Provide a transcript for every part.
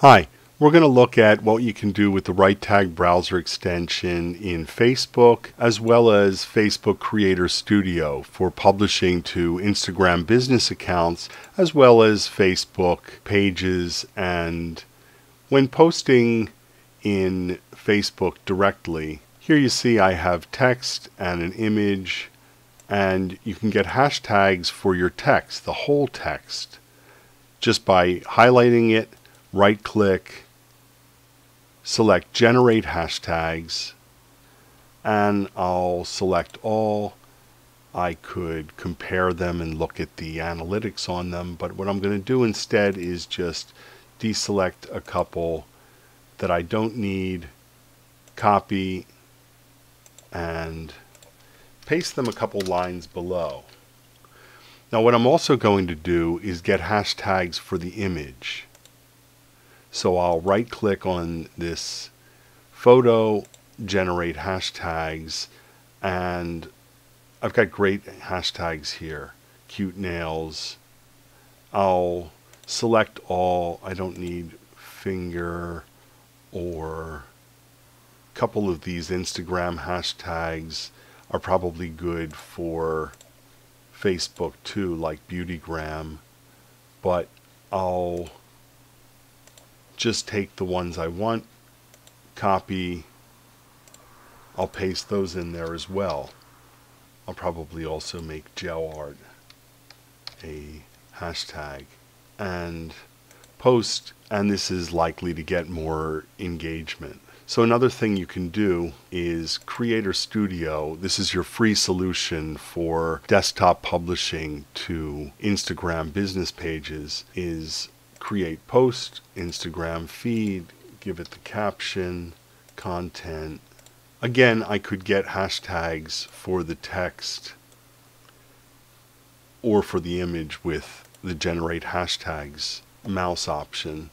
Hi, we're going to look at what you can do with the RiteTag browser extension in Facebook, as well as Facebook Creator Studio for publishing to Instagram business accounts, as well as Facebook pages, and when posting in Facebook directly. Here you see I have text and an image, and you can get hashtags for your text, the whole text, just by highlighting it. Right click, select generate hashtags, and I'll select all. I could compare them and look at the analytics on them, but what I'm going to do instead is just deselect a couple that I don't need, copy, and paste them a couple lines below. Now what I'm also going to do is get hashtags for the image. So I'll right click on this photo, generate hashtags, and I've got great hashtags here. Cute nails. I'll select all. I don't need finger or a couple of these Instagram hashtags are probably good for Facebook too, like Beautygram, but I'll just take the ones I want, copy, I'll paste those in there as well. I'll probably also make gel art a hashtag and post, and this is likely to get more engagement. So another thing you can do is Creator Studio. This is your free solution for desktop publishing to Instagram business pages, is create post, Instagram feed, give it the caption, content. Again, I could get hashtags for the text or for the image with the generate hashtags mouse option.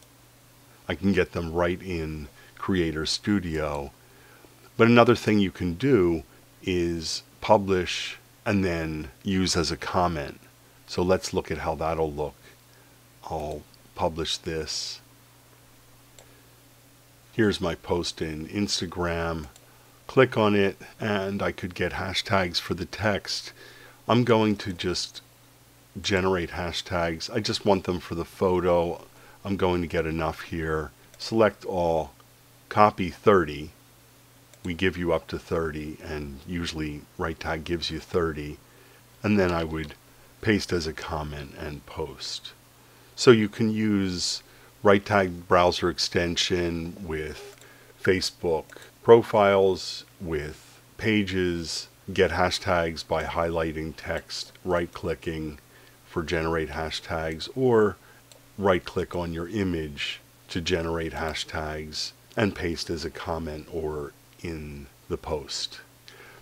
I can get them right in Creator Studio. But another thing you can do is publish and then use as a comment. So let's look at how that'll look. I'll publish this. Here's my post in Instagram. Click on it, and I could get hashtags for the text. I'm going to just generate hashtags. I just want them for the photo. I'm going to get enough here. Select all, copy 30. We give you up to 30, and usually RiteTag gives you 30. And then I would paste as a comment and post. So you can use RiteTag browser extension with Facebook profiles, with pages, get hashtags by highlighting text, right-clicking for generate hashtags, or right-click on your image to generate hashtags and paste as a comment or in the post.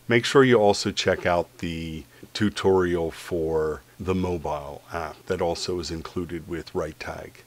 Make sure you also check out the tutorial for the mobile app that also is included with RiteTag.